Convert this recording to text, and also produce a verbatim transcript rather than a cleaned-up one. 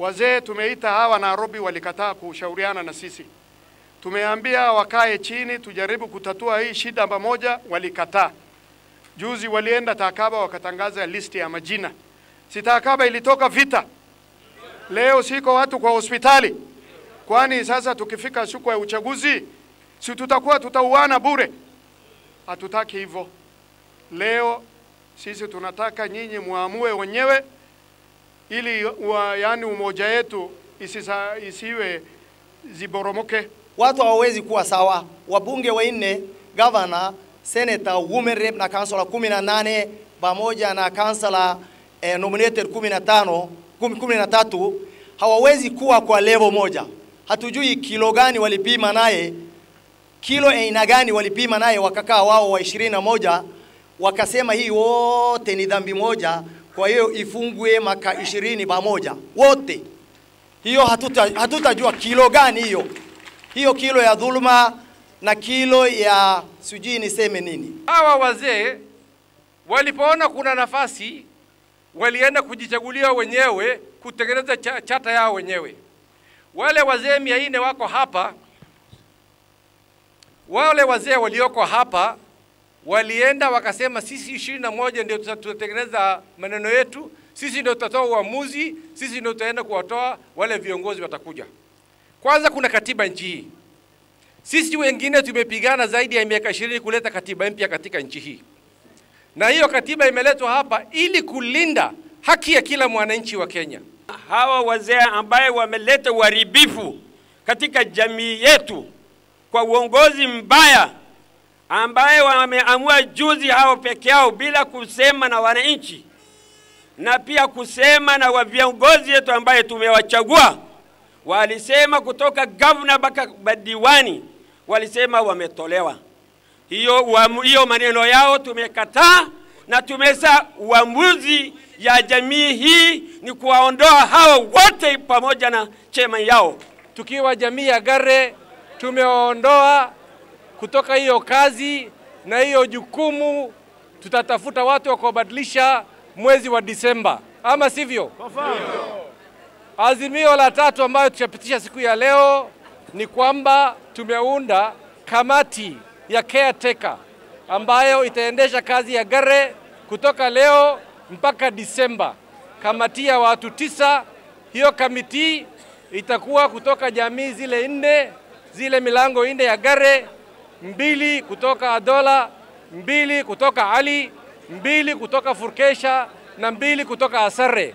Wazee tumeita hawa Nairobi walikataa kushauriana na sisi. Tumeambia wakae chini tujaribu kutatua hii shida pamoja, walikataa. Juzi walienda Takaba wakatangaza listi ya majina. Si Takaba ilitoka vita. Leo siko watu kwa hospitali. Kwani sasa tukifika siku ya uchaguzi si tutakuwa tutauana bure? Hatutaki hivyo. Leo sisi tunataka nyinyi muamue wenyewe ili wa, yani umoja yetu isisa, isiwe ziboromoke. Watu hawawezi kuwa sawa. Wabunge wanne, governor, senator, women rep na councilor kumi na nane pamoja na councilor eh, nominated kumi na tano kumi na tatu hawawezi kuwa kwa level moja. Hatujui kilo gani walipima naye, kilo aina gani walipima naye, wakakaa wao wa ishirini na moja wakasema hii wote ni dhambi moja, kwa hiyo ifungwe maka ishirini pamoja wote. Hiyo hatuta, hatutajua kilo gani hiyo. Hiyo kilo ya dhuluma na kilo ya sijui niseme nini. Hawa wazee walipoona kuna nafasi walienda kujichagulia wenyewe, kutengeneza cha, chata yao wenyewe. Wale wazee mia nne wako hapa, wale wazee walioko hapa walienda wakasema sisi ishirini na moja ndio tutatengeneza maneno yetu, sisi ndio tutatoa uamuzi, sisi ndio tutaenda kuwatoa wale viongozi watakuja. Kwanza kuna katiba nchi hii. Sisi wengine tumepigana zaidi ya miaka ishirini kuleta katiba mpya katika nchi hii. Na hiyo katiba imeletwa hapa ili kulinda haki ya kila mwananchi wa Kenya. Hawa wazee ambaye wameleta uharibifu katika jamii yetu kwa uongozi mbaya ambaye wameamua juzi hao peke yao bila kusema na wananchi na pia kusema na wa viongozi yetu ambaye tumewachagua, walisema kutoka governor mpaka badiwani walisema wametolewa. Hiyo hiyo maneno yao tumekataa, na tumesa uamuzi ya jamii hii ni kuwaondoa hao wote pamoja na chama yao. Tukiwa jamii ya Gare tumeondoa kutoka hiyo kazi na hiyo jukumu. Tutatafuta watu wa kubadilisha mwezi wa Disemba, ama sivyo? Azimio la tatu ambayo tuchapitisha siku ya leo ni kwamba tumeunda kamati ya caretaker ambayo itaendesha kazi ya Gare kutoka leo mpaka Disemba. Kamati ya watu tisa. Hiyo kamati itakuwa kutoka jamii zile nne, zile milango nne ya Gare, mbili kutoka Adola, mbili kutoka Ali, mbili kutoka Furkesha na mbili kutoka Asare.